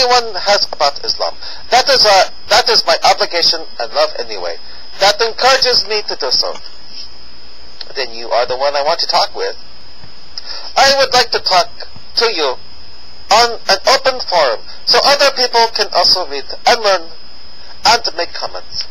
anyone has about Islam. That is my obligation and love anyway. That encourages me to do so. Then you are the one I want to talk with. I would like to talk to you on an open forum so other people can also read and learn and make comments.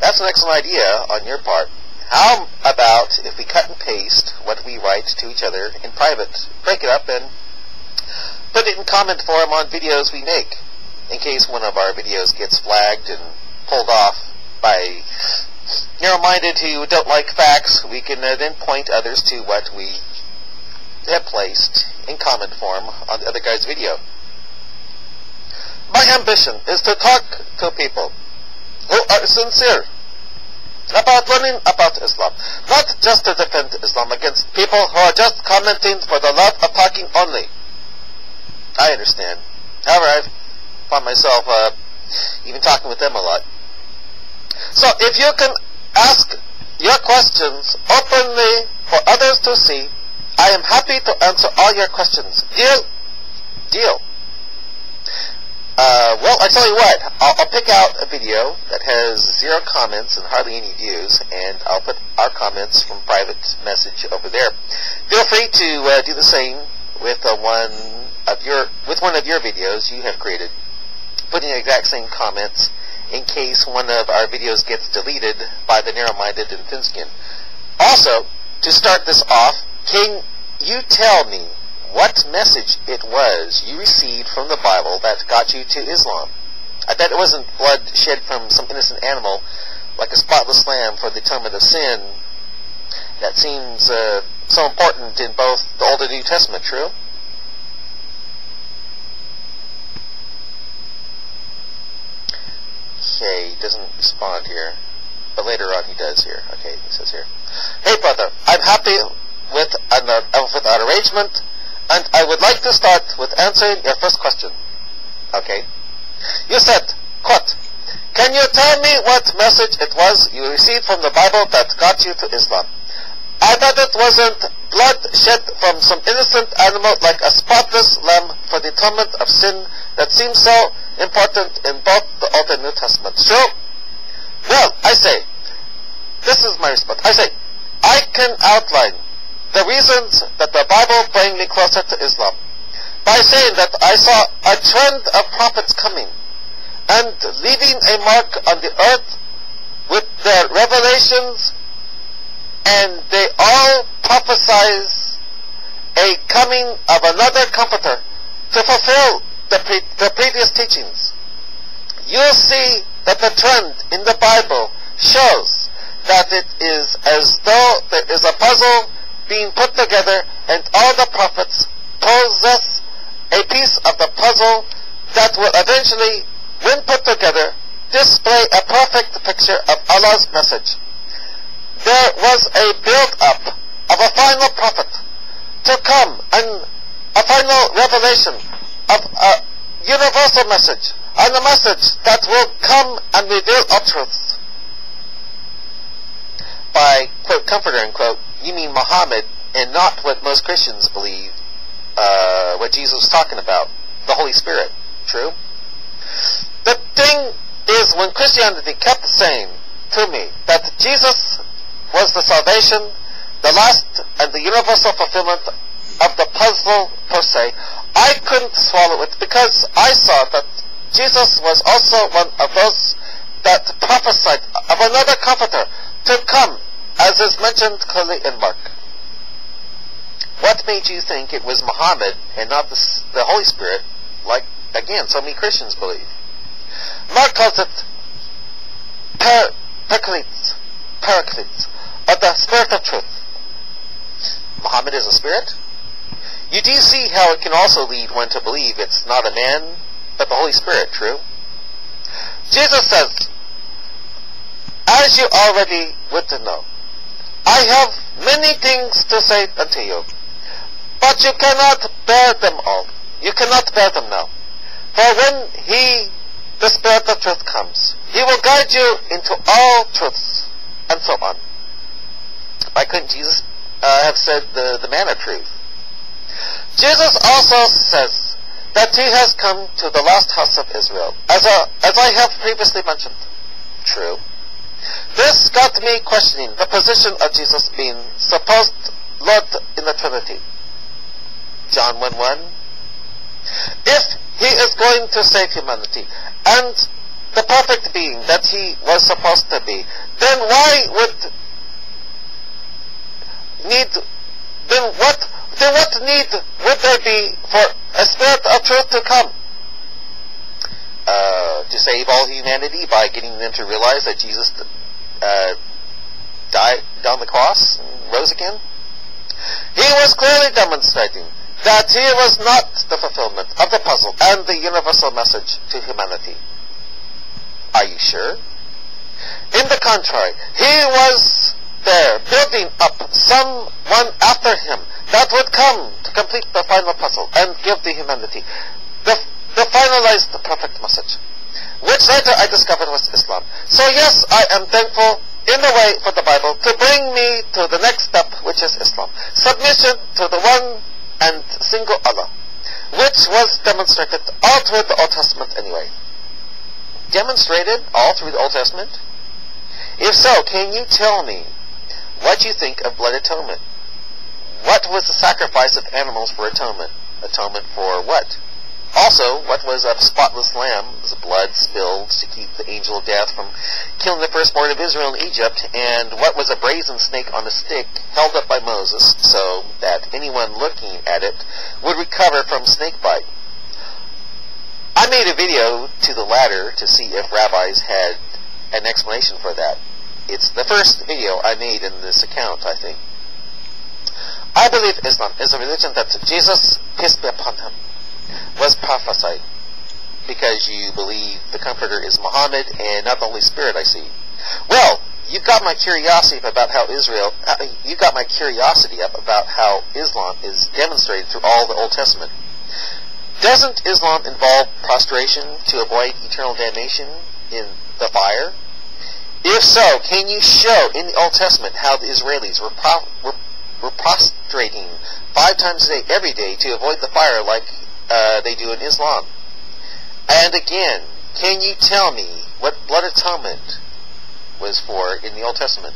That's an excellent idea on your part. How about if we cut and paste what we write to each other in private, break it up and put it in comment form on videos we make, in case one of our videos gets flagged and pulled off by narrow-minded who don't like facts. We can then point others to what we have placed in comment form on the other guy's video. My ambition is to talk to people who are sincere about learning about Islam, not just to defend Islam against people who are just commenting for the love of talking only. I understand. However, I find myself even talking with them a lot. So if you can ask your questions openly for others to see, I am happy to answer all your questions. Deal. Well, I tell you what, I'll pick out a video that has 0 comments and hardly any views, and I'll put our comments from private message over there. Feel free to do the same with one of your videos you have created. Put in the exact same comments in case one of our videos gets deleted by the narrow-minded and thin-skinned. Also, to start this off, can you tell me what message it was you received from the Bible that got you to Islam? I bet it wasn't blood shed from some innocent animal, like a spotless lamb for the atonement of sin. That seems so important in both the Old and New Testament, true? Okay, he doesn't respond here, but later on he does here. Okay, he says here, "Hey brother, I'm happy with our arrangement, and I would like to start with answering your first question." Okay. You said, quote, "Can you tell me what message it was you received from the Bible that got you to Islam?" I thought it wasn't blood shed from some innocent animal like a spotless lamb for the atonement of sin that seems so important in both the Old and New Testament. So, well, I say, this is my response. I say, I can outline the reasons that the Bible bring me closer to Islam by saying that I saw a trend of prophets coming and leaving a mark on the earth with their revelations, and they all prophesize a coming of another comforter to fulfill the previous teachings. You'll see that the trend in the Bible shows that it is as though there is a puzzle being put together, and all the prophets possess a piece of the puzzle that will eventually, when put together, display a perfect picture of Allah's message. There was a build-up of a final prophet to come and a final revelation of a universal message, and a message that will come and reveal our truth. By, quote, comforter, end quote, you mean Muhammad, and not what most Christians believe, what Jesus was talking about, the Holy Spirit. True? The thing is, when Christianity kept saying to me that Jesus was the salvation, the last and the universal fulfillment of the puzzle per se, I couldn't swallow it, because I saw that Jesus was also one of those that prophesied of another comforter to come, as is mentioned clearly in Mark. What made you think it was Muhammad and not the Holy Spirit, like, again, so many Christians believe? Mark calls it Paraclete, or the Spirit of Truth. Muhammad is a spirit? You do see how it can also lead one to believe it's not a man, but the Holy Spirit, true? Jesus says, "As you already would know, I have many things to say unto you, but you cannot bear them all. You cannot bear them now. For when He, the Spirit of Truth, comes, He will guide you into all truths," and so on. Why couldn't Jesus have said the man of truth? Jesus also says that he has come to the lost house of Israel, as I have previously mentioned. True. This got me questioning the position of Jesus being supposed Lord in the Trinity. John 1:1. If he is going to save humanity, and the perfect being that he was supposed to be, then what need would there be for a spirit of truth to come? To save all humanity by getting them to realize that Jesus died on the cross and rose again? He was clearly demonstrating that he was not the fulfillment of the puzzle and the universal message to humanity. Are you sure? In the contrary, he was there building up someone after him that would come to complete the final puzzle and give the humanity the finalized perfect message, which later I discovered was Islam. So yes, I am thankful in a way for the Bible to bring me to the next step, which is Islam, submission to the one and single Allah, which was demonstrated all through the Old Testament anyway. Demonstrated all through the Old Testament? If so, can you tell me what you think of blood atonement? What was the sacrifice of animals for atonement? Atonement for what? Also, what was a spotless lamb's blood spilled to keep the angel of death from killing the firstborn of Israel in Egypt? And what was a brazen snake on a stick held up by Moses so that anyone looking at it would recover from snake bite? I made a video to the latter to see if rabbis had an explanation for that. It's the first video I made in this account, I think. I believe Islam is a religion that Jesus, peace be upon him, was prophesied, because you believe the Comforter is Muhammad and not the Holy Spirit. I see. Well, you got my curiosity about how Islam is demonstrated through all the Old Testament. Doesn't Islam involve prostration to avoid eternal damnation in the fire? If so, can you show in the Old Testament how the Israelis were prostrating 5 times a day, every day, to avoid the fire like they do in Islam? And again, can you tell me what blood atonement was for in the Old Testament?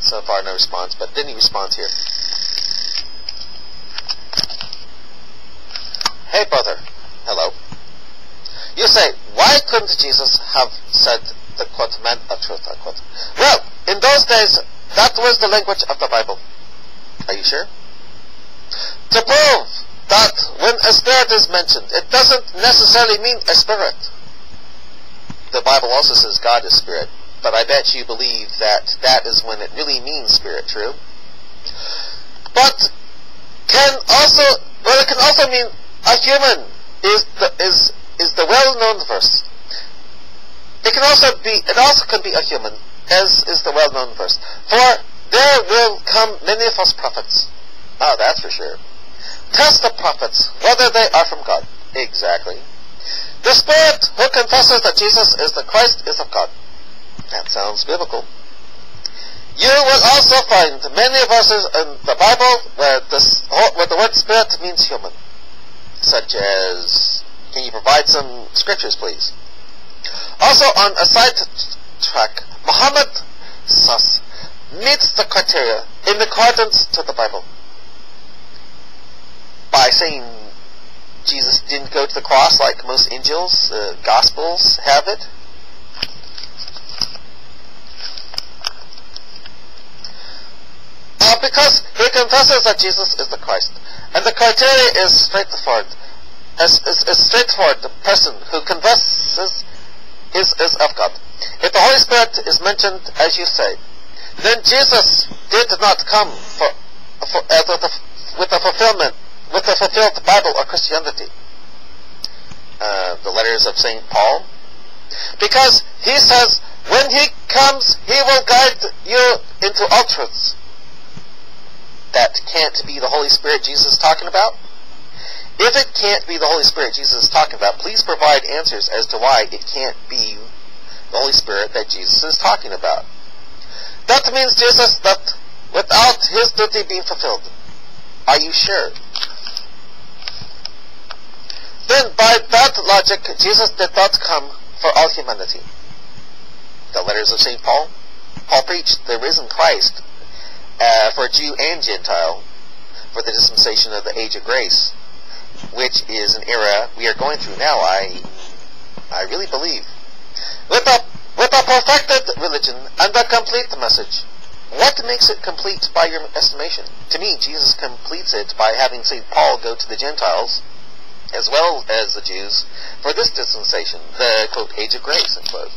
So far no response, but then he responds here. Hey brother, hello. You say, why couldn't Jesus have said the quote, man of truth, unquote? Well, in those days, that was the language of the Bible. Are you sure? To prove that when a spirit is mentioned, it doesn't necessarily mean a spirit. The Bible also says God is spirit, but I bet you believe that that is when it really means spirit, true? But it can also mean a human is the well-known verse. It also can be a human, as is the well-known verse. For there will come many false prophets. Oh, that's for sure. Test the prophets, whether they are from God. Exactly. The spirit who confesses that Jesus is the Christ is of God. That sounds biblical. You will also find many verses in the Bible where the word spirit means human. Such as, can you provide some scriptures, please? Also, on a side track, Muhammad meets the criteria in accordance to the Bible by saying Jesus didn't go to the cross like most angels, Gospels have it. Because he confesses that Jesus is the Christ, and the criteria is straightforward. The person who confesses is of God. If the Holy Spirit is mentioned, as you say, then Jesus did not come with the fulfilled Bible or Christianity, the letters of St. Paul, because he says, when he comes, he will guide you into all truths. That can't be the Holy Spirit Jesus is talking about. If it can't be the Holy Spirit Jesus is talking about, please provide answers as to why it can't be the Holy Spirit that Jesus is talking about. That means that without his duty being fulfilled, Are you sure? Then by that logic, Jesus did not come for all humanity. The letters of St. Paul. Paul preached the risen Christ for Jew and Gentile, for the dispensation of the age of grace, which is an era we are going through now, I really believe. With a perfected religion and a complete message. What makes it complete by your estimation? To me, Jesus completes it by having St. Paul go to the Gentiles, as well as the Jews, for this dispensation, the, quote, age of grace, end quote.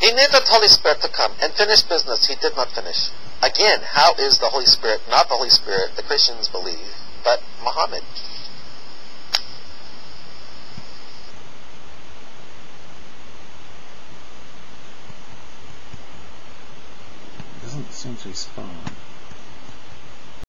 He needed the Holy Spirit to come and finish business he did not finish. Again, how is the Holy Spirit not the Holy Spirit the Christians believe, but Muhammad? Doesn't seem to respond.